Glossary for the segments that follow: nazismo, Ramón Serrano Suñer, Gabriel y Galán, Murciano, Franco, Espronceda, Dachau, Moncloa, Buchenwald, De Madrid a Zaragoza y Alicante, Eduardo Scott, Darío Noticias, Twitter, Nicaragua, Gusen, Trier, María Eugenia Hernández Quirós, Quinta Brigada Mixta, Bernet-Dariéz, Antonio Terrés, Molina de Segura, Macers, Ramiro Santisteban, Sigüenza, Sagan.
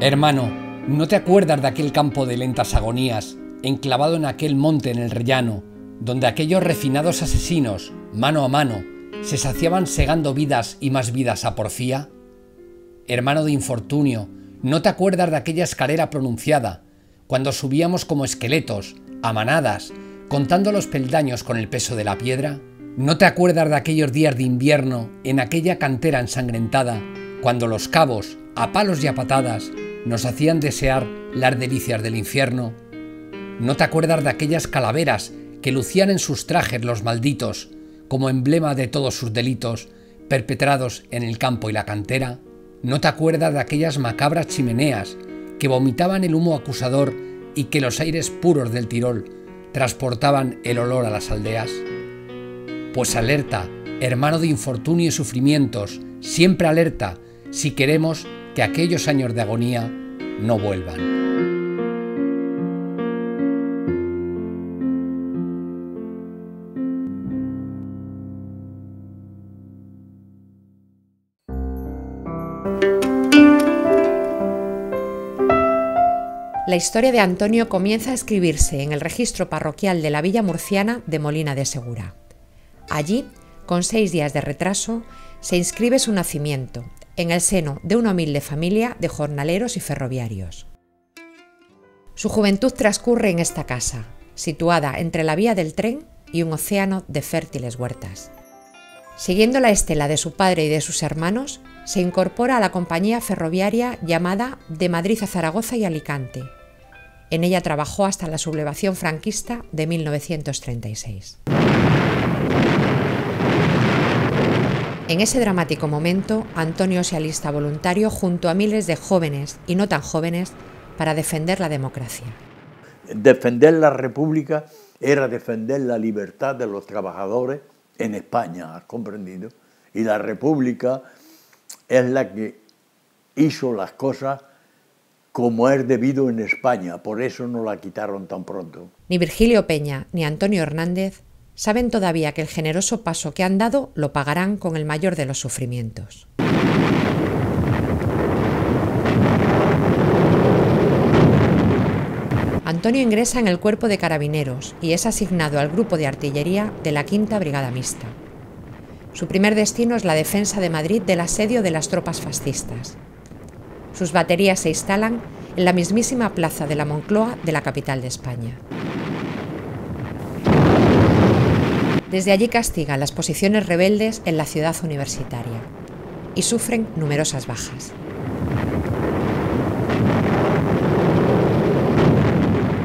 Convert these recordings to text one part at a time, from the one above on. Hermano, ¿no te acuerdas de aquel campo de lentas agonías, enclavado en aquel monte en el rellano, donde aquellos refinados asesinos, mano a mano, se saciaban segando vidas y más vidas a porfía? Hermano de infortunio, ¿no te acuerdas de aquella escalera pronunciada, cuando subíamos como esqueletos, a manadas, contando los peldaños con el peso de la piedra? ¿No te acuerdas de aquellos días de invierno en aquella cantera ensangrentada, cuando los cabos, a palos y a patadas, nos hacían desear las delicias del infierno? ¿No te acuerdas de aquellas calaveras que lucían en sus trajes los malditos, como emblema de todos sus delitos perpetrados en el campo y la cantera? ¿No te acuerdas de aquellas macabras chimeneas que vomitaban el humo acusador y que los aires puros del Tirol transportaban el olor a las aldeas? Pues alerta, hermano de infortunio y sufrimientos, siempre alerta, si queremos que aquellos años de agonía no vuelvan. La historia de Antonio comienza a escribirse en el registro parroquial de la villa murciana de Molina de Segura. Allí, con 6 días de retraso, se inscribe su nacimiento, en el seno de una humilde familia de jornaleros y ferroviarios. Su juventud transcurre en esta casa, situada entre la vía del tren y un océano de fértiles huertas. Siguiendo la estela de su padre y de sus hermanos, se incorpora a la compañía ferroviaria llamada De Madrid a Zaragoza y Alicante. En ella trabajó hasta la sublevación franquista de 1936. En ese dramático momento, Antonio se alista voluntario junto a miles de jóvenes y no tan jóvenes para defender la democracia. Defender la República era defender la libertad de los trabajadores en España, ¿has comprendido? Y la República es la que hizo las cosas como es debido en España, por eso no la quitaron tan pronto. Ni Virgilio Peña ni Antonio Hernández saben todavía que el generoso paso que han dado lo pagarán con el mayor de los sufrimientos. Antonio ingresa en el cuerpo de carabineros y es asignado al grupo de artillería de la Quinta Brigada Mixta. Su primer destino es la defensa de Madrid del asedio de las tropas fascistas. Sus baterías se instalan en la mismísima plaza de la Moncloa de la capital de España. Desde allí castigan las posiciones rebeldes en la ciudad universitaria y sufren numerosas bajas.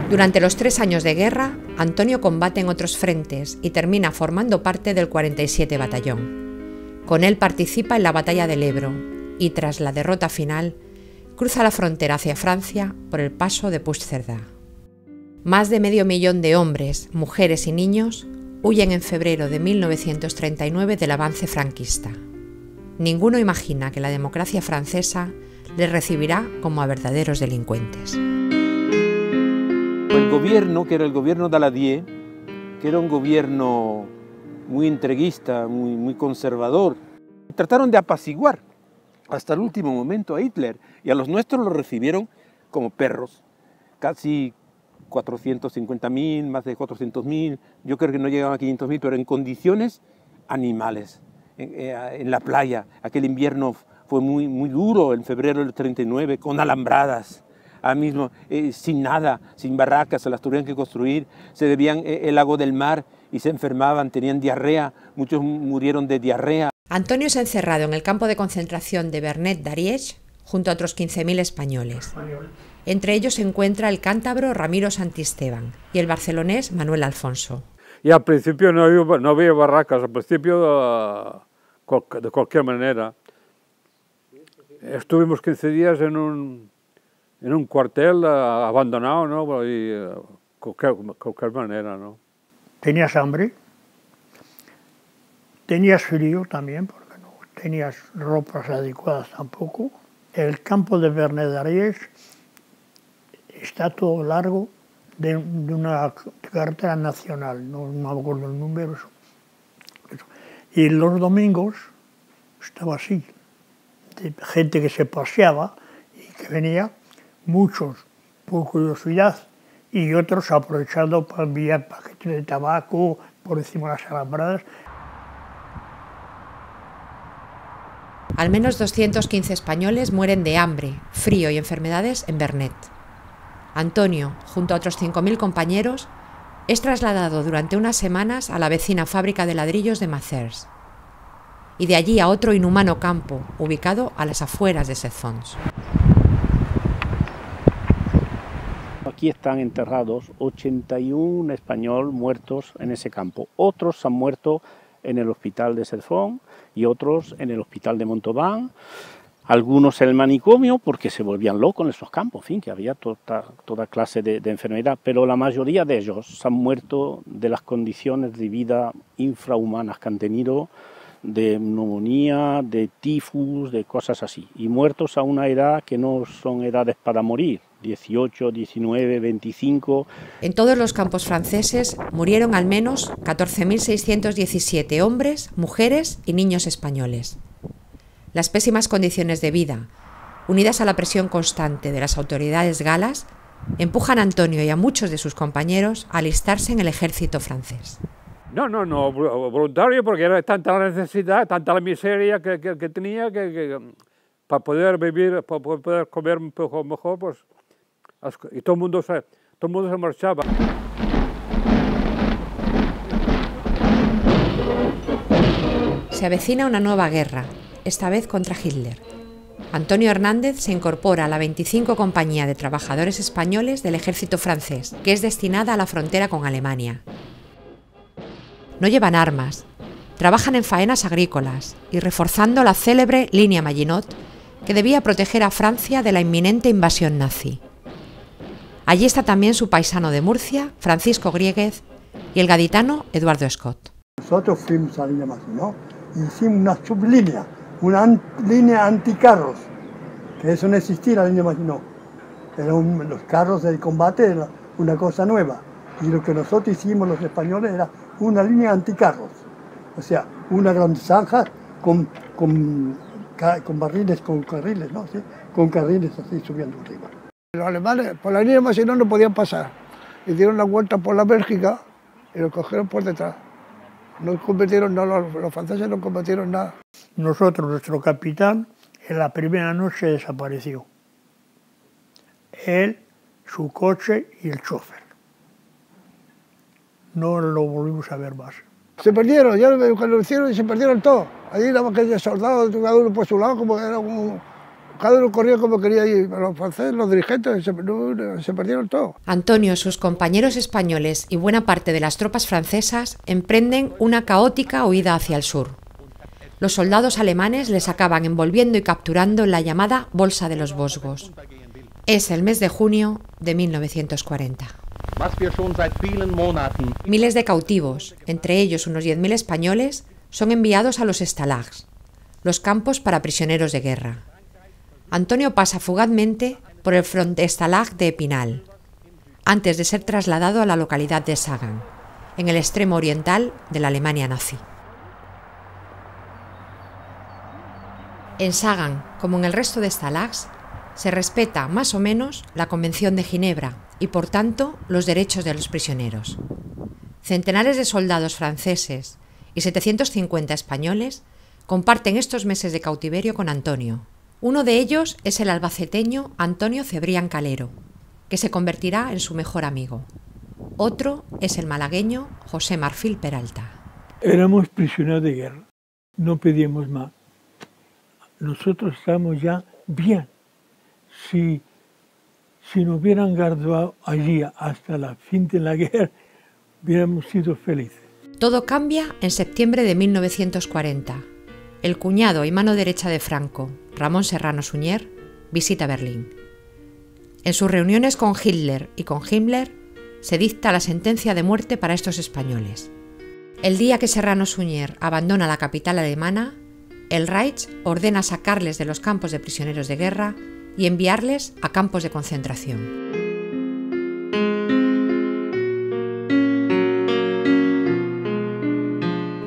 Durante los 3 años de guerra, Antonio combate en otros frentes y termina formando parte del 47 Batallón. Con él participa en la Batalla del Ebro y, tras la derrota final, cruza la frontera hacia Francia por el paso de Puigcerdà. Más de 500.000 de hombres, mujeres y niños huyen en febrero de 1939 del avance franquista. Ninguno imagina que la democracia francesa les recibirá como a verdaderos delincuentes. El gobierno, que era el gobierno de Daladier, que era un gobierno muy entreguista, muy conservador, trataron de apaciguar hasta el último momento a Hitler y a los nuestros los recibieron como perros, casi 450.000, más de 400.000, yo creo que no llegaban a 500.000, pero en condiciones animales, en la playa. Aquel invierno fue muy duro, en febrero del 39, con alambradas, ahora mismo, sin nada, sin barracas, se las tuvieron que construir, se bebían el agua del mar y se enfermaban, tenían diarrea, muchos murieron de diarrea. Antonio es encerrado en el campo de concentración de Bernet-Dariéz, junto a otros 15.000 españoles. Entre ellos se encuentra el cántabro Ramiro Santisteban y el barcelonés Manuel Alfonso. Y al principio no había barracas, al principio de cualquier manera. Estuvimos 15 días en un cuartel abandonado, ¿no? Y de cualquier manera, ¿no? Tenías hambre, tenías frío también, porque no tenías ropas adecuadas tampoco. El campo de Bernet-Dariéz está todo largo de una carretera nacional, no me acuerdo el número. Y los domingos estaba así, de gente que se paseaba y que venía muchos por curiosidad y otros aprovechando para enviar paquetes de tabaco por encima de las alambradas. Al menos 215 españoles mueren de hambre, frío y enfermedades en Bernet. Antonio, junto a otros 5.000 compañeros, es trasladado durante unas semanas a la vecina fábrica de ladrillos de Macers y de allí a otro inhumano campo, ubicado a las afueras de Sefons. Aquí están enterrados 81 españoles muertos en ese campo. Otros han muerto en el hospital de Sefons y otros en el hospital de Montauban. Algunos en el manicomio porque se volvían locos en esos campos, en fin, que había toda clase de enfermedad, pero la mayoría de ellos han muerto de las condiciones de vida infrahumanas que han tenido, de neumonía, de tifus, de cosas así, y muertos a una edad que no son edades para morir, 18, 19, 25... En todos los campos franceses murieron al menos 14.617 hombres, mujeres y niños españoles. Las pésimas condiciones de vida, unidas a la presión constante de las autoridades galas, empujan a Antonio y a muchos de sus compañeros a alistarse en el ejército francés. No, voluntario, porque era tanta la necesidad, tanta la miseria que tenía, que para poder vivir, para poder comer un poco mejor, pues, y todo el mundo se marchaba. Se avecina una nueva guerra, esta vez contra Hitler. Antonio Hernández se incorpora a la 25 compañía de trabajadores españoles del ejército francés, que es destinada a la frontera con Alemania. No llevan armas, trabajan en faenas agrícolas y reforzando la célebre línea Maginot, que debía proteger a Francia de la inminente invasión nazi. Allí está también su paisano de Murcia, Francisco Grieguez, y el gaditano Eduardo Scott. Nosotros fuimos a la línea Maginot y hicimos una sublínea, una línea anticarros, que eso no existía la línea Maginot. Eran los carros del combate, era una cosa nueva, y lo que nosotros hicimos los españoles era una línea anticarros, o sea, una gran zanja con carriles, ¿no? ¿Sí? Con carriles así subiendo arriba. Los alemanes por la línea Maginot no podían pasar, y dieron la vuelta por la Bélgica y lo cogieron por detrás. No cometieron nada, los franceses no cometieron nada. Nosotros, nuestro capitán, en la primera noche desapareció. Él, su coche y el chofer. No lo volvimos a ver más. Se perdieron, ya lo hicieron y se perdieron todo. Allí nada más que de soldados, cada uno por su lado, como era un, cada uno corría como quería ir. Los franceses, los dirigentes, se perdieron todo. Antonio, sus compañeros españoles y buena parte de las tropas francesas emprenden una caótica huida hacia el sur. Los soldados alemanes les acaban envolviendo y capturando en la llamada Bolsa de los Vosgos. Es el mes de junio de 1940. Miles de cautivos, entre ellos unos 10.000 españoles, son enviados a los Stalags, los campos para prisioneros de guerra. Antonio pasa fugazmente por el Front Stalag de Epinal, antes de ser trasladado a la localidad de Sagan, en el extremo oriental de la Alemania nazi. En Sagan, como en el resto de Stalags, se respeta más o menos la Convención de Ginebra y, por tanto, los derechos de los prisioneros. Centenares de soldados franceses y 750 españoles comparten estos meses de cautiverio con Antonio. Uno de ellos es el albaceteño Antonio Cebrián Calero, que se convertirá en su mejor amigo. Otro es el malagueño José Marfil Peralta. Éramos prisioneros de guerra, no pedíamos más. Nosotros estamos ya bien. Si nos hubieran guardado allí hasta la fin de la guerra, hubiéramos sido felices. Todo cambia en septiembre de 1940. El cuñado y mano derecha de Franco, Ramón Serrano Suñer, visita Berlín. En sus reuniones con Hitler y con Himmler, se dicta la sentencia de muerte para estos españoles. El día que Serrano Suñer abandona la capital alemana, el Reich ordena sacarles de los campos de prisioneros de guerra y enviarles a campos de concentración.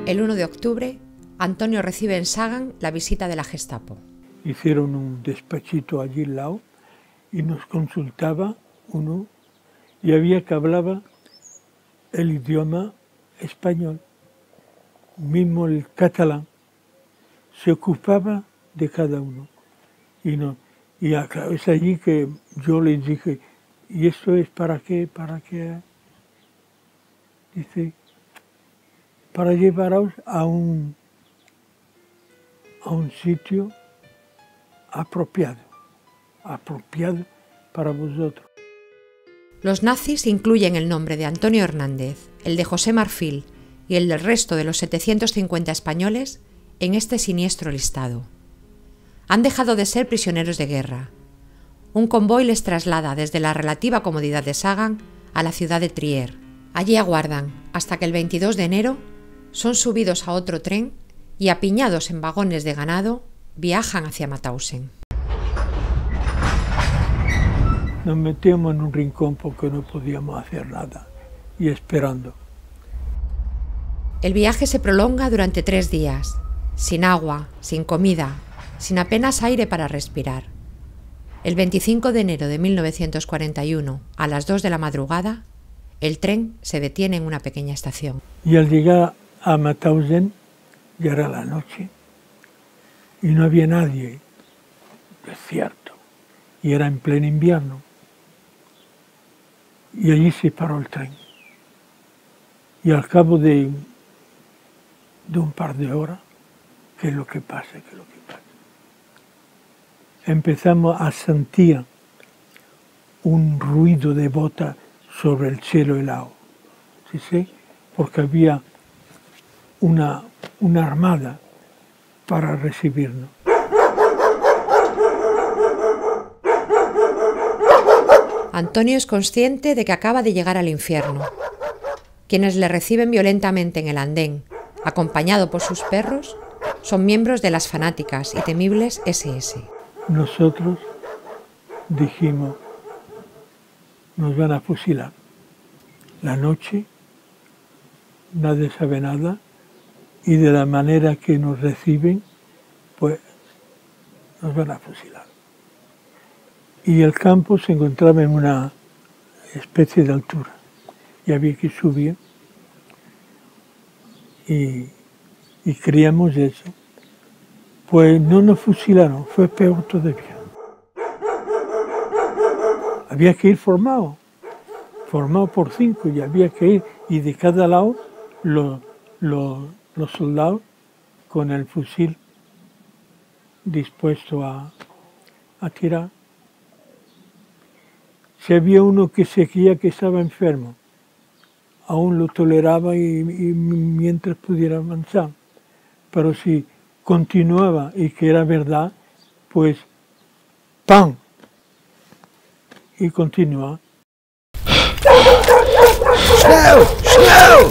El 1 de octubre, Antonio recibe en Sagan la visita de la Gestapo. Hicieron un despachito allí al lado y nos consultaba uno, y había que hablaba el idioma español, mismo el catalán, se ocupaba de cada uno. Y, no, y claro, es allí que yo les dije, ¿y esto es para qué? ¿Para qué? Dice, para llevaros a un sitio apropiado para vosotros. Los nazis incluyen el nombre de Antonio Hernández, el de José Marfil y el del resto de los 750 españoles en este siniestro listado. Han dejado de ser prisioneros de guerra. Un convoy les traslada desde la relativa comodidad de Sagan a la ciudad de Trier. Allí aguardan hasta que el 22 de enero son subidos a otro tren y apiñados en vagones de ganado viajan hacia Mauthausen. Nos metíamos en un rincón porque no podíamos hacer nada, y esperando. El viaje se prolonga durante 3 días, sin agua, sin comida, sin apenas aire para respirar. El 25 de enero de 1941, a las 2 de la madrugada, el tren se detiene en una pequeña estación. Y al llegar a Mauthausen, ya era la noche, y no había nadie, desierto, y era en pleno invierno. Y allí se paró el tren. Y al cabo de un par de horas, ¿qué es lo que pasa? Empezamos a sentir un ruido de bota sobre el cielo helado. ¿Sí? Porque había una armada para recibirnos. Antonio es consciente de que acaba de llegar al infierno. Quienes le reciben violentamente en el andén, acompañado por sus perros, son miembros de las fanáticas y temibles SS. Nosotros dijimos, nos van a fusilar. La noche, nadie sabe nada, y de la manera que nos reciben, pues nos van a fusilar. Y el campo se encontraba en una especie de altura. Y había que subir, y creíamos eso. Pues no nos fusilaron, fue peor todavía. Había que ir formado por 5, y había que ir, y de cada lado los soldados con el fusil dispuesto a tirar. Si había uno que se creía que estaba enfermo, aún lo toleraba y mientras pudiera avanzar. Pero si continuaba y que era verdad, pues ¡pam! Y continuaba. ¡Schnell! ¡Schnell!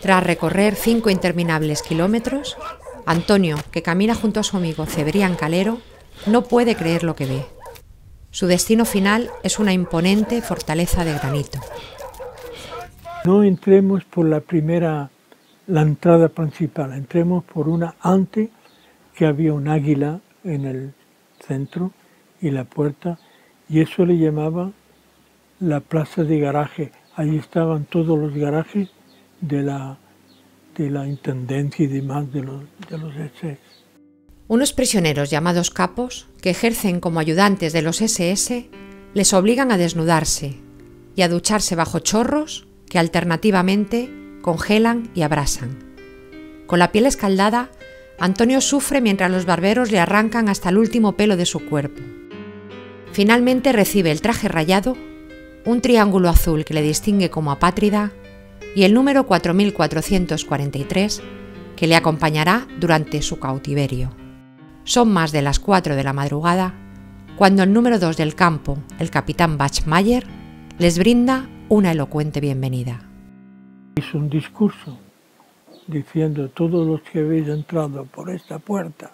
Tras recorrer 5 interminables kilómetros, Antonio, que camina junto a su amigo Cebrián Calero, no puede creer lo que ve. Su destino final es una imponente fortaleza de granito. No entremos por la entrada principal, entremos por una antes, que había un águila en el centro y la puerta, y eso le llamaba la plaza de garaje. Allí estaban todos los garajes de la intendencia y demás de los SS. Unos prisioneros llamados capos, que ejercen como ayudantes de los SS, les obligan a desnudarse y a ducharse bajo chorros que alternativamente congelan y abrasan. Con la piel escaldada, Antonio sufre mientras los barberos le arrancan hasta el último pelo de su cuerpo. Finalmente recibe el traje rayado, un triángulo azul que le distingue como apátrida, y el número 4443, que le acompañará durante su cautiverio. Son más de las 4 de la madrugada, cuando el número 2 del campo, el capitán Bachmayer, les brinda una elocuente bienvenida. Hizo un discurso diciendo, todos los que habéis entrado por esta puerta,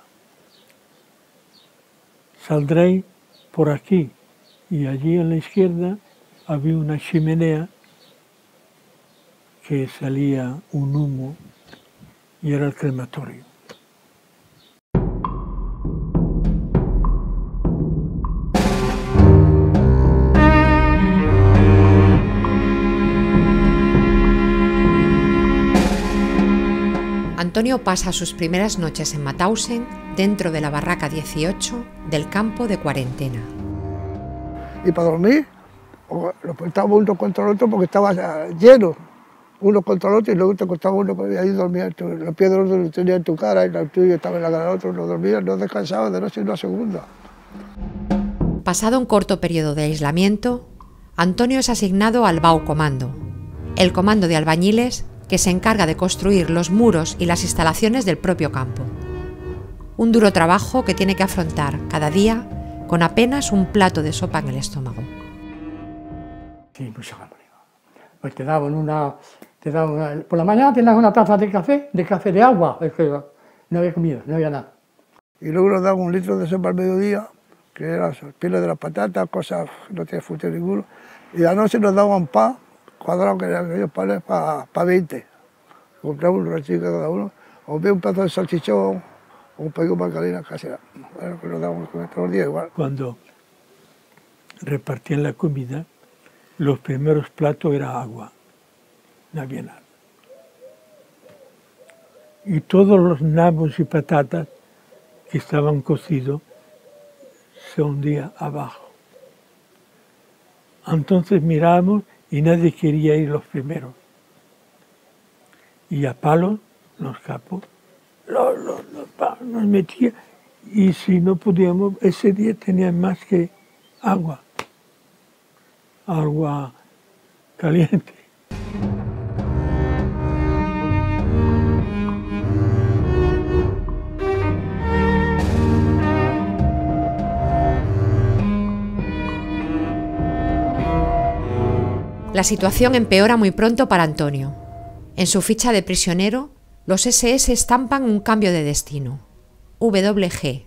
saldréis por aquí, y allí en la izquierda había una chimenea que salía un humo y era el crematorio. Antonio pasa sus primeras noches en Mauthausen dentro de la barraca 18 del campo de cuarentena. Y para dormir, lo portábamos uno contra el otro porque estaba lleno, uno contra el otro, y luego te costaba uno, y ahí dormía, los pies del otro tenían tu cara y la tuya estaba en la cara del otro, no dormía, no descansaba de noche ni una segunda. Pasado un corto periodo de aislamiento, Antonio es asignado al Baukommando, el comando de albañiles que se encarga de construir los muros y las instalaciones del propio campo. Un duro trabajo que tiene que afrontar cada día con apenas un plato de sopa en el estómago. Sí, mucha hambre. Pues te daban una... Por la mañana tenías una taza de café de agua. Es que no había comida, no había nada. Y luego nos daban un litro de sopa al mediodía, que eran pieles de las patatas, cosas, no tenía futuro ninguno. Y anoche nos daban pan, cuadrado, que eran aquellos panes para 20. Compramos un rachito cada uno, o bien un plato de salchichón, o un poquito de margarina casera. Bueno, nos daban todos los días igual. Cuando repartían la comida, los primeros platos era agua, no había nada. Y todos los nabos y patatas que estaban cocidos se hundían abajo. Entonces mirábamos y nadie quería ir los primeros. Y a palos, los capos, nos metían. Y si no podíamos, ese día tenían más que agua. Agua caliente. La situación empeora muy pronto para Antonio. En su ficha de prisionero, los SS estampan un cambio de destino. WG,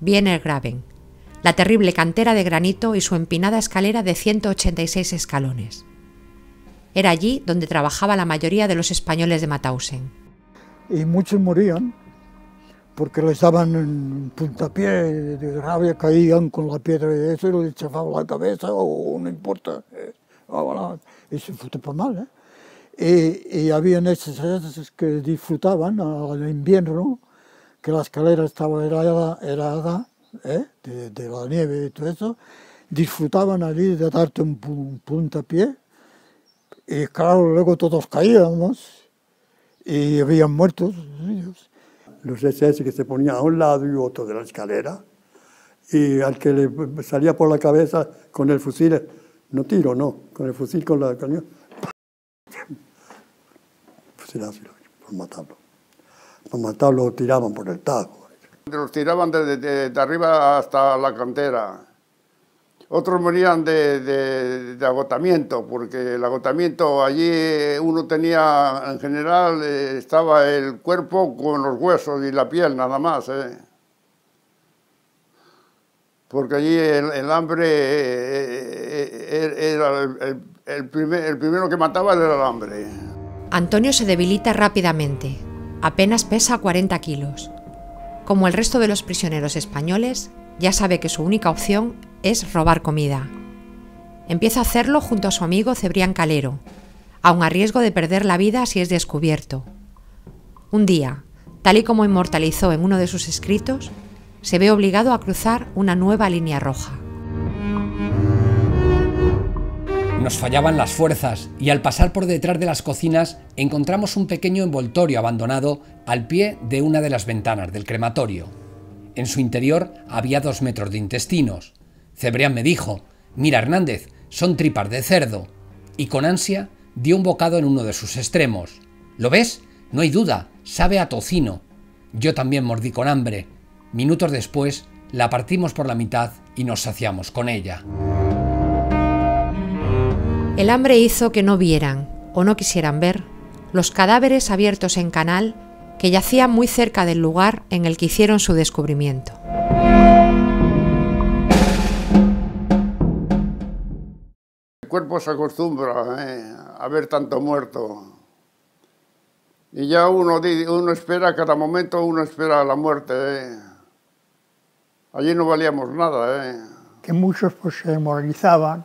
Wiener Graben, la terrible cantera de granito y su empinada escalera de 186 escalones. Era allí donde trabajaba la mayoría de los españoles de Mauthausen. Y muchos morían porque les daban un puntapié, de rabia caían con la piedra de eso y les echaban la cabeza o no importa. Eso fue tan mal, ¿eh? Y había esos que disfrutaban al invierno, que la escalera estaba helada, ¿eh? De la nieve y todo eso, disfrutaban allí de darte un puntapié, y claro, luego todos caíamos y habían muertos. Los SS que se ponían a un lado y otro de la escalera, y al que le salía por la cabeza con el fusil, no tiro, no, con el fusil, con la cañón, fusilazo, para matarlo tiraban por el tajo. Los tiraban de arriba hasta la cantera. Otros morían de agotamiento, porque el agotamiento allí uno tenía, en general, estaba el cuerpo con los huesos y la piel nada más, ¿eh? Porque allí el hambre era el primero que mataba era el hambre. Antonio se debilita rápidamente, apenas pesa 40 kilos. Como el resto de los prisioneros españoles, ya sabe que su única opción es robar comida. Empieza a hacerlo junto a su amigo Cebrián Calero, aun a riesgo de perder la vida si es descubierto. Un día, tal y como inmortalizó en uno de sus escritos, se ve obligado a cruzar una nueva línea roja. Nos fallaban las fuerzas y al pasar por detrás de las cocinas encontramos un pequeño envoltorio abandonado al pie de una de las ventanas del crematorio. En su interior había 2 metros de intestinos. Cebrián me dijo: «Mira, Hernández, son tripas de cerdo». Y con ansia dio un bocado en uno de sus extremos. «¿Lo ves? No hay duda, sabe a tocino». Yo también mordí con hambre. Minutos después la partimos por la mitad y nos saciamos con ella. El hambre hizo que no vieran, o no quisieran ver, los cadáveres abiertos en canal que yacían muy cerca del lugar en el que hicieron su descubrimiento. El cuerpo se acostumbra, a ver tanto muerto. Y ya uno espera, cada momento uno espera la muerte. Allí no valíamos nada. Que muchos pues se demoralizaban.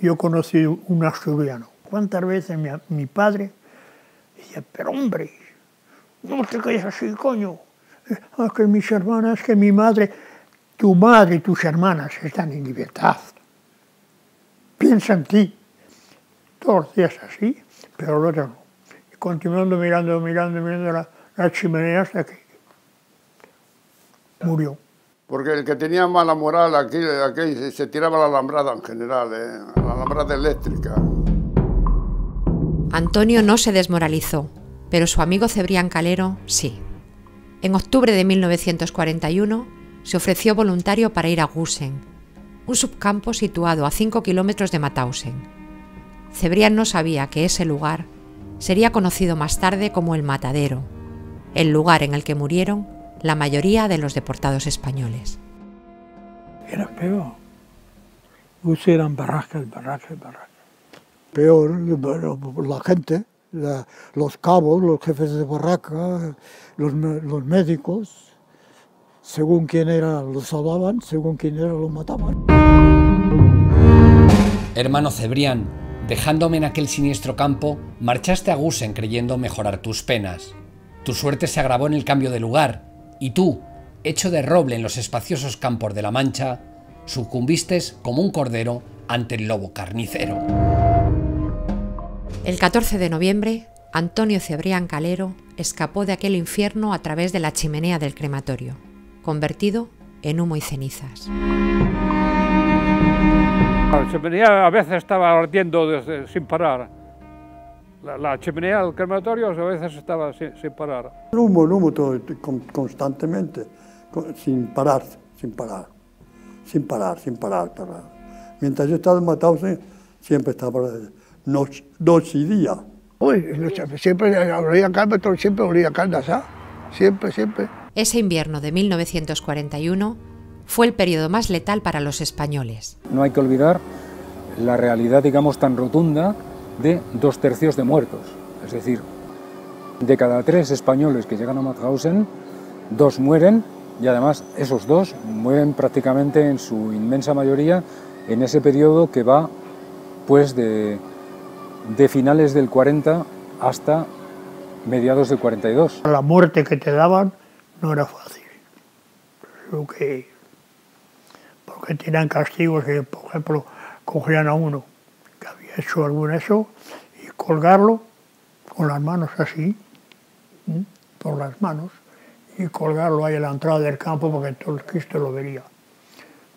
Yo conocí un asturiano. ¿Cuántas veces mi padre decía: «Pero hombre, No te quedes así, coño. Ah, que mis hermanas, que mi madre... Tu madre y tus hermanas están en libertad. Piensa en ti. Todos los días así, pero el otro no. Y continuando mirando la chimenea hasta que murió. Porque el que tenía mala moral aquí se tiraba la alambrada en general, la alambrada eléctrica. Antonio no se desmoralizó, pero su amigo Cebrián Calero sí. En octubre de 1941 se ofreció voluntario para ir a Gusen, un subcampo situado a 5 kilómetros de Mauthausen. Cebrián no sabía que ese lugar sería conocido más tarde como el Matadero, el lugar en el que murieron la mayoría de los deportados españoles. Era peor. Gusen eran barracas. Peor, bueno, la gente, los cabos, los jefes de barraca, los médicos, según quién era los salvaban, según quién era los mataban. Hermano Cebrián, dejándome en aquel siniestro campo, marchaste a Gusen creyendo mejorar tus penas. Tu suerte se agravó en el cambio de lugar, y tú, hecho de roble en los espaciosos campos de la Mancha, sucumbiste como un cordero ante el lobo carnicero. El 14 de noviembre, Antonio Cebrián Calero escapó de aquel infierno a través de la chimenea del crematorio, convertido en humo y cenizas. La chimenea a veces estaba ardiendo sin parar. La chimenea del crematorio a veces estaba sin parar. El humo todo, constantemente, sin parar. Mientras yo estaba en Mauthausen, siempre estaba... Noche y día. Uy, siempre olía a siempre olía caldas, ¿ah? Siempre. Ese invierno de 1941 fue el periodo más letal para los españoles. No hay que olvidar la realidad, digamos, tan rotunda de 2/3 de muertos. Es decir, de cada 3 españoles que llegan a Mauthausen, 2 mueren y además esos 2 mueren prácticamente en su inmensa mayoría en ese periodo que va, pues, de finales del 40 hasta mediados del 42. La muerte que te daban no era fácil, porque tenían castigos, por ejemplo, cogían a uno que había hecho algún eso y colgarlo con las manos así, ¿sí? Por las manos, y colgarlo ahí a la entrada del campo porque todo el Cristo lo vería,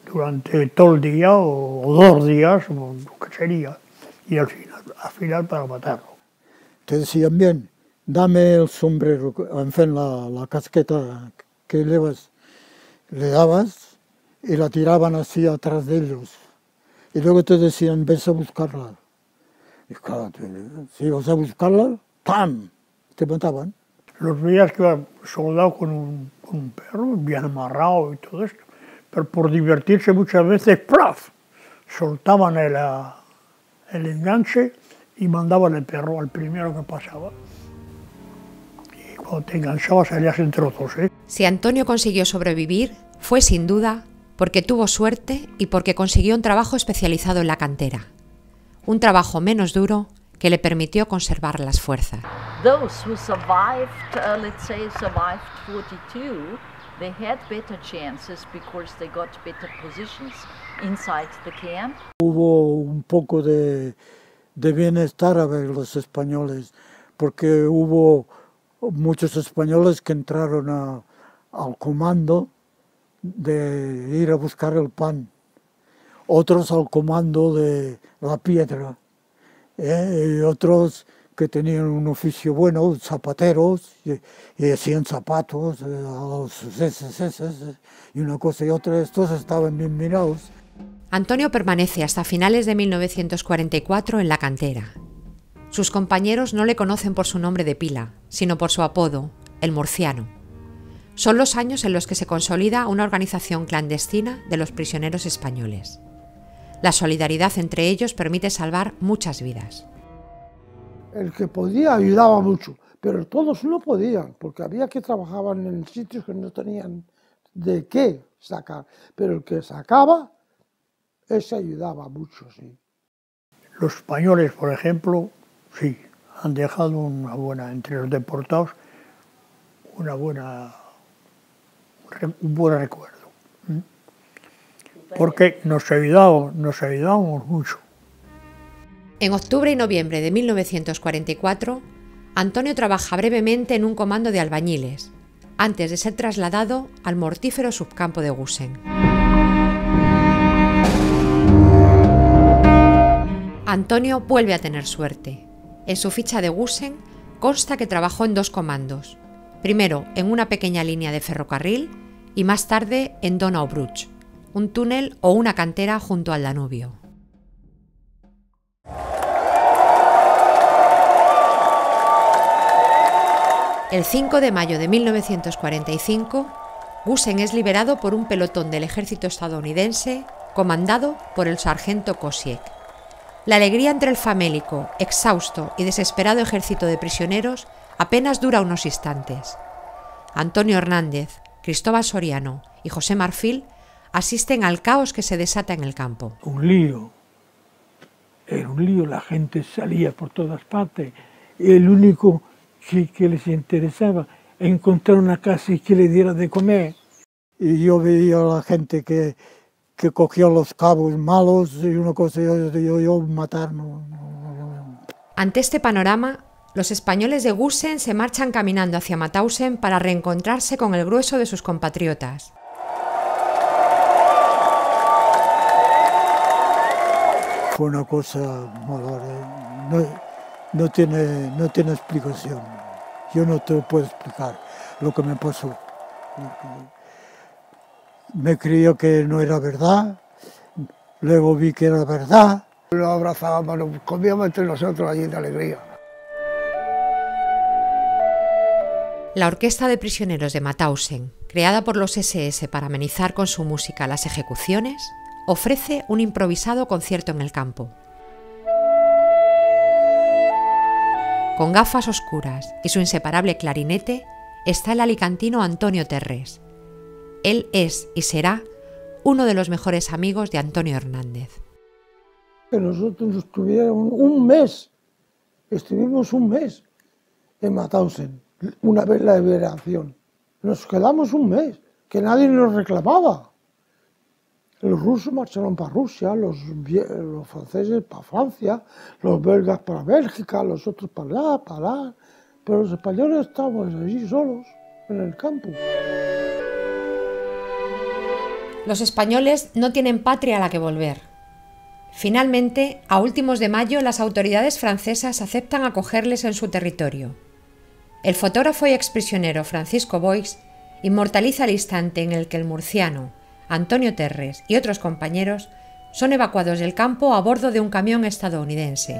durante todo el día o 2 días, o lo que sería, y al final para matarlo. Te decían bien, dame el sombrero, en fin, la casqueta que llevas, le dabas y la tiraban así atrás de ellos. Y luego te decían, ves a buscarla. Y claro, si vas a buscarla, ¡pam!, te mataban. Los veías que iba soldado con un perro, bien amarrado y todo esto, pero por divertirse muchas veces, ¡plaf!, soltaban el enganche y mandaban el perro al primero que pasaba. Y cuando te enganchabas salías en trozos, ¿eh? Si Antonio consiguió sobrevivir, fue sin duda porque tuvo suerte y porque consiguió un trabajo especializado en la cantera. Un trabajo menos duro que le permitió conservar las fuerzas. Those who survived, let's say survived 42, they had better chances because they got better positions inside the camp. Hubo un poco de bienestar a ver los españoles, porque hubo muchos españoles que entraron al comando de ir a buscar el pan, otros al comando de la piedra, y otros que tenían un oficio bueno, zapateros, y hacían zapatos a los SS, y una cosa y otra, estos estaban bien mirados. Antonio permanece hasta finales de 1944 en la cantera. Sus compañeros no le conocen por su nombre de pila, sino por su apodo, el Murciano. Son los años en los que se consolida una organización clandestina de los prisioneros españoles. La solidaridad entre ellos permite salvar muchas vidas. El que podía ayudaba mucho, pero todos no podían, porque había que trabajar en sitios que no tenían de qué sacar. Pero el que sacaba, ese ayudaba mucho, sí. Los españoles, por ejemplo, sí, han dejado una buena, entre los deportados, un buen recuerdo, porque nos ayudábamos mucho. En octubre y noviembre de 1944, Antonio trabaja brevemente en un comando de albañiles, antes de ser trasladado al mortífero subcampo de Gusen. Antonio vuelve a tener suerte. En su ficha de Gusen consta que trabajó en dos comandos, primero en una pequeña línea de ferrocarril y más tarde en Donaubrück, un túnel o una cantera junto al Danubio. El 5 de mayo de 1945, Gusen es liberado por un pelotón del ejército estadounidense comandado por el sargento Kosiek. La alegría entre el famélico, exhausto y desesperado ejército de prisioneros apenas dura unos instantes. Antonio Hernández, Cristóbal Soriano y José Marfil asisten al caos que se desata en el campo. Un lío, era un lío, la gente salía por todas partes, el único que les interesaba encontrar una casa y que le diera de comer. Y yo veía a la gente que cogió los cabos malos y una cosa, yo matar, no. Ante este panorama, los españoles de Gusen se marchan caminando hacia Mauthausen para reencontrarse con el grueso de sus compatriotas. Fue una cosa mala, no tiene explicación. Yo no te lo puedo explicar lo que me pasó. Me creyó que no era verdad, luego vi que era verdad. Nos abrazábamos, nos comíamos entre nosotros allí de alegría. La Orquesta de Prisioneros de Mauthausen, creada por los SS para amenizar con su música las ejecuciones, ofrece un improvisado concierto en el campo. Con gafas oscuras y su inseparable clarinete está el alicantino Antonio Terrés. Él es y será uno de los mejores amigos de Antonio Hernández. Nosotros estuvimos un mes en Mauthausen, una vez la liberación. Nos quedamos un mes, que nadie nos reclamaba. Los rusos marcharon para Rusia, los franceses para Francia, los belgas para Bélgica, los otros para allá. Pero los españoles estábamos allí solos, en el campo. Los españoles no tienen patria a la que volver. Finalmente, a últimos de mayo, las autoridades francesas aceptan acogerles en su territorio. El fotógrafo y exprisionero Francisco Boix inmortaliza el instante en el que el murciano, Antonio Terrés y otros compañeros son evacuados del campo a bordo de un camión estadounidense.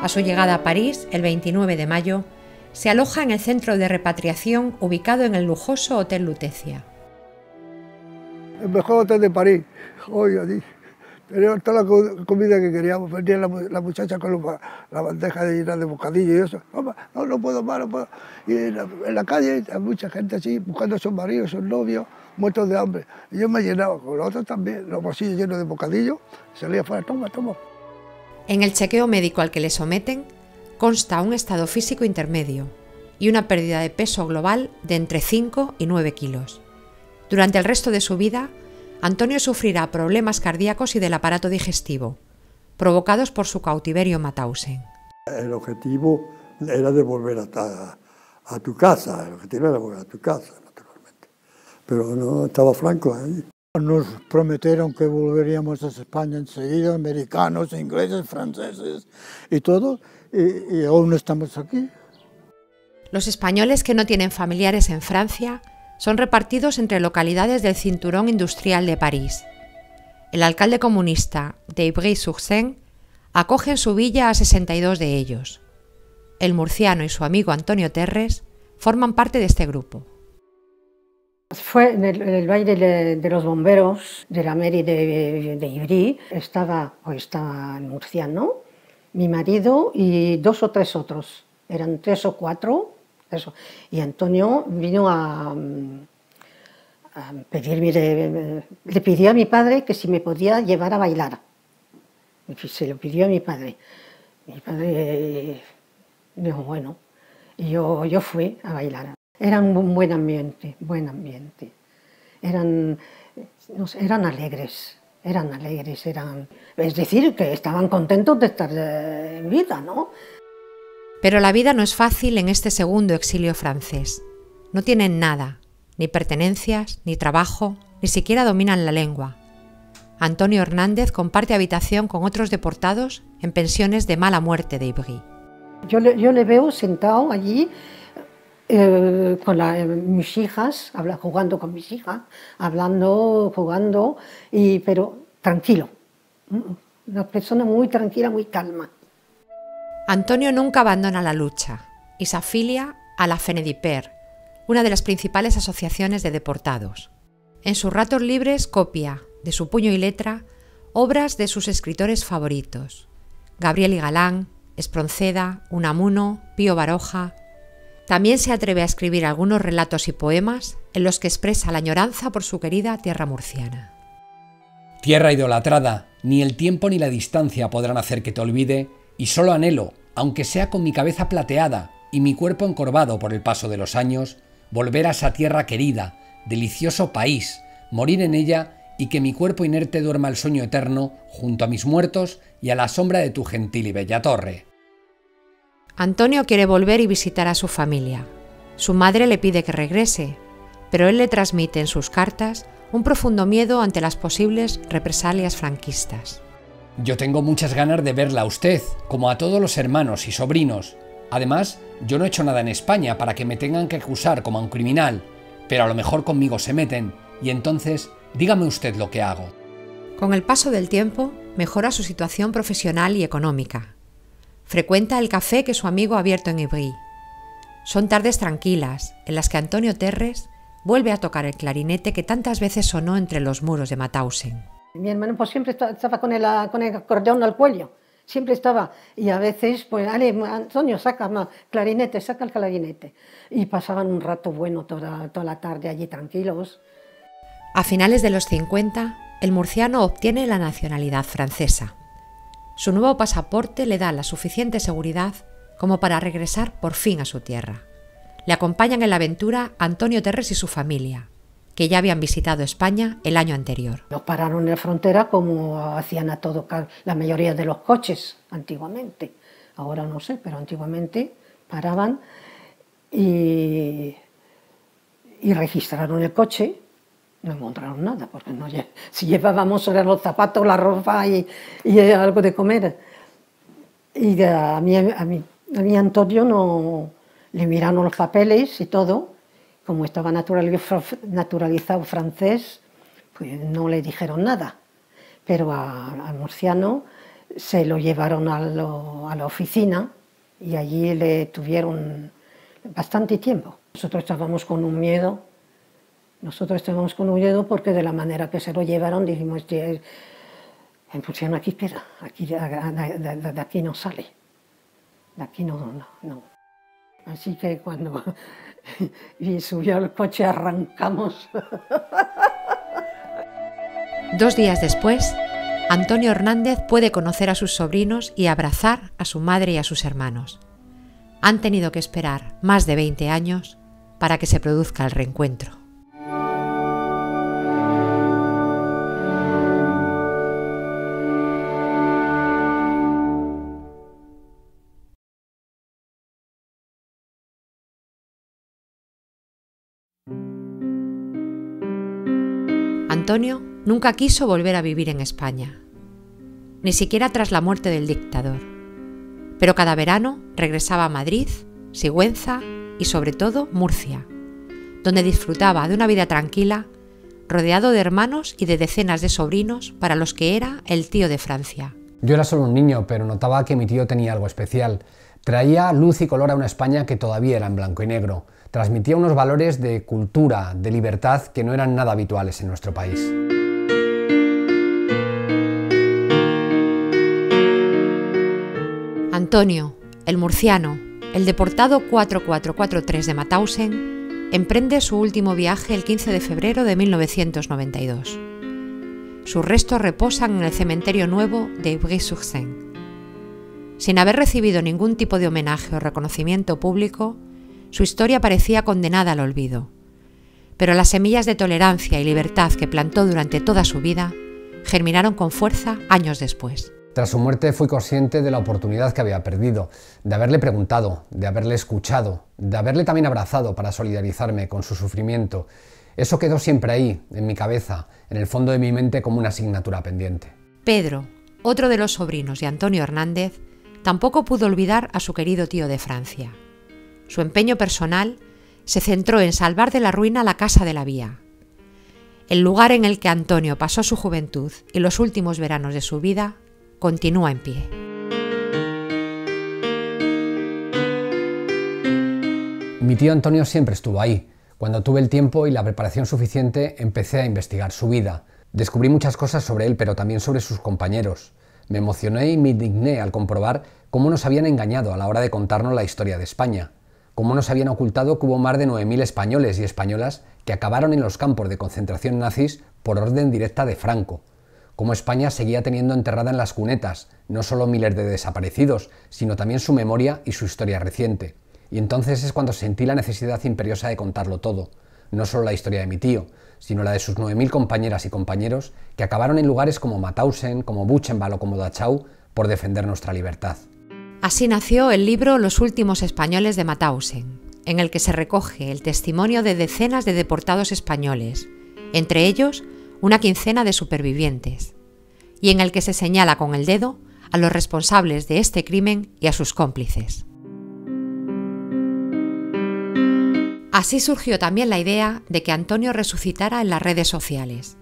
A su llegada a París, el 29 de mayo, se aloja en el centro de repatriación ubicado en el lujoso Hotel Lutecia. El mejor hotel de París. Hoy allí teníamos toda la comida que queríamos. Venía la muchacha con la bandeja de llena de bocadillo y eso. No puedo más. Y en la calle hay mucha gente así, buscando a sus maridos, sus novios, muertos de hambre. Y yo me llenaba, con los otros también, los bolsillos llenos de bocadillo, salía afuera, toma. En el chequeo médico al que le someten, consta un estado físico intermedio y una pérdida de peso global de entre 5 y 9 kilos. Durante el resto de su vida, Antonio sufrirá problemas cardíacos y del aparato digestivo, provocados por su cautiverio en Mauthausen. El objetivo era de volver a tu casa, naturalmente. Pero no estaba Franco ahí. Nos prometieron que volveríamos a España enseguida, americanos, ingleses, franceses y todo, y aún no estamos aquí. Los españoles que no tienen familiares en Francia son repartidos entre localidades del cinturón industrial de París. El alcalde comunista de Ivry-sur-Seine acoge en su villa a 62 de ellos. El murciano y su amigo Antonio Terrés forman parte de este grupo. Fue en el baile de los bomberos de la Mairie de Ivry. Estaba el murciano, mi marido y dos o tres otros. Eran tres o cuatro. Eso. Y Antonio vino a pedirme, le pidió a mi padre que si me podía llevar a bailar. Se lo pidió a mi padre. Mi padre Y me dijo, bueno, y yo fui a bailar. Era un buen ambiente, buen ambiente. Eran, no sé, eran alegres. Es decir, que estaban contentos de estar en vida, ¿no? Pero la vida no es fácil en este segundo exilio francés. No tienen nada, ni pertenencias, ni trabajo, ni siquiera dominan la lengua. Antonio Hernández comparte habitación con otros deportados en pensiones de mala muerte de Ivry. Yo le veo sentado allí con mis hijas, jugando con mis hijas, hablando, jugando, pero tranquilo. Una persona muy tranquila, muy calma. Antonio nunca abandona la lucha y se afilia a la FENEDIPER, una de las principales asociaciones de deportados. En sus ratos libres copia, de su puño y letra, obras de sus escritores favoritos: Gabriel y Galán, Espronceda, Unamuno, Pío Baroja. También se atreve a escribir algunos relatos y poemas en los que expresa la añoranza por su querida tierra murciana. Tierra idolatrada, ni el tiempo ni la distancia podrán hacer que te olvide, y solo anhelo, aunque sea con mi cabeza plateada y mi cuerpo encorvado por el paso de los años, volver a esa tierra querida, delicioso país, morir en ella y que mi cuerpo inerte duerma el sueño eterno junto a mis muertos y a la sombra de tu gentil y bella torre. Antonio quiere volver y visitar a su familia. Su madre le pide que regrese, pero él le transmite en sus cartas un profundo miedo ante las posibles represalias franquistas. Yo tengo muchas ganas de verla a usted, como a todos los hermanos y sobrinos. Además, yo no he hecho nada en España para que me tengan que acusar como a un criminal, pero a lo mejor conmigo se meten, y entonces dígame usted lo que hago. Con el paso del tiempo, mejora su situación profesional y económica. Frecuenta el café que su amigo ha abierto en Ivry. Son tardes tranquilas, en las que Antonio Terrés vuelve a tocar el clarinete que tantas veces sonó entre los muros de Mauthausen. Mi hermano pues siempre estaba con el acordeón al cuello, siempre estaba. Y a veces, pues, ale, Antonio, saca el clarinete. Y pasaban un rato bueno toda la tarde allí tranquilos. A finales de los 50, el murciano obtiene la nacionalidad francesa. Su nuevo pasaporte le da la suficiente seguridad como para regresar por fin a su tierra. Le acompañan en la aventura Antonio Terrés y su familia, que ya habían visitado España el año anterior. Los pararon en la frontera como hacían a todo, la mayoría de los coches antiguamente. Ahora no sé, pero antiguamente paraban y registraron el coche. No encontraron nada, porque no, si llevábamos los zapatos, la ropa y algo de comer. Y a mí Antonio no, le miraron los papeles y todo, como estaba naturalizado francés, pues no le dijeron nada. Pero al murciano se lo llevaron a la oficina y allí le tuvieron bastante tiempo. Nosotros estábamos con un miedo porque de la manera que se lo llevaron dijimos, el murciano aquí queda, de aquí no sale, de aquí no. Así que cuando subió al coche arrancamos. 2 días después, Antonio Hernández puede conocer a sus sobrinos y abrazar a su madre y a sus hermanos. Han tenido que esperar más de 20 años para que se produzca el reencuentro. Antonio nunca quiso volver a vivir en España, ni siquiera tras la muerte del dictador. Pero cada verano regresaba a Madrid, Sigüenza y sobre todo Murcia, donde disfrutaba de una vida tranquila, rodeado de hermanos y de decenas de sobrinos para los que era el tío de Francia. Yo era solo un niño, pero notaba que mi tío tenía algo especial. Traía luz y color a una España que todavía era en blanco y negro. Transmitía unos valores de cultura, de libertad, que no eran nada habituales en nuestro país. Antonio, el murciano, el deportado 4443 de Mauthausen, emprende su último viaje el 15 de febrero de 1992. Sus restos reposan en el cementerio nuevo de Ivry-sur-Seine. Sin haber recibido ningún tipo de homenaje o reconocimiento público, su historia parecía condenada al olvido. Pero las semillas de tolerancia y libertad que plantó durante toda su vida germinaron con fuerza años después. Tras su muerte fui consciente de la oportunidad que había perdido, de haberle preguntado, de haberle escuchado, de haberle también abrazado para solidarizarme con su sufrimiento. Eso quedó siempre ahí, en mi cabeza, en el fondo de mi mente como una asignatura pendiente. Pedro, otro de los sobrinos de Antonio Hernández, tampoco pudo olvidar a su querido tío de Francia. Su empeño personal se centró en salvar de la ruina la Casa de la Vía. El lugar en el que Antonio pasó su juventud y los últimos veranos de su vida continúa en pie. Mi tío Antonio siempre estuvo ahí. Cuando tuve el tiempo y la preparación suficiente, empecé a investigar su vida. Descubrí muchas cosas sobre él, pero también sobre sus compañeros. Me emocioné y me indigné al comprobar cómo nos habían engañado a la hora de contarnos la historia de España, cómo nos habían ocultado que hubo más de 9.000 españoles y españolas que acabaron en los campos de concentración nazis por orden directa de Franco, cómo España seguía teniendo enterrada en las cunetas no solo miles de desaparecidos, sino también su memoria y su historia reciente. Y entonces es cuando sentí la necesidad imperiosa de contarlo todo, no solo la historia de mi tío, sino la de sus 9.000 compañeras y compañeros que acabaron en lugares como Mauthausen, como Buchenwald o como Dachau por defender nuestra libertad. Así nació el libro Los últimos españoles de Mauthausen, en el que se recoge el testimonio de decenas de deportados españoles, entre ellos una quincena de supervivientes, y en el que se señala con el dedo a los responsables de este crimen y a sus cómplices. Así surgió también la idea de que Antonio resucitara en las redes sociales.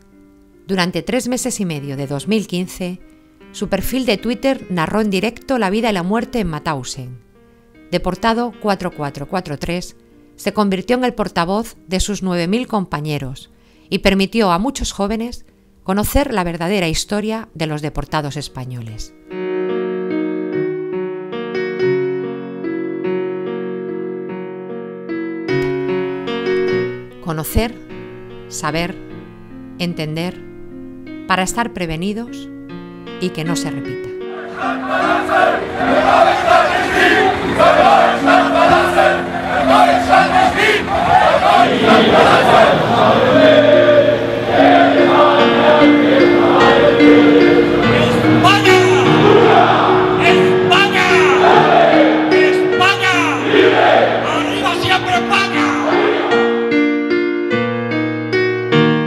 Durante 3 meses y medio de 2015, su perfil de Twitter narró en directo la vida y la muerte en Mauthausen. Deportado 4443, se convirtió en el portavoz de sus 9.000 compañeros y permitió a muchos jóvenes conocer la verdadera historia de los deportados españoles. Conocer, saber, entender, para estar prevenidos y que no se repita.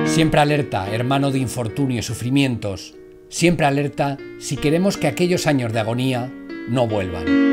Siempre alerta, hermano de infortunio y sufrimientos, siempre alerta si queremos que aquellos años de agonía no vuelvan.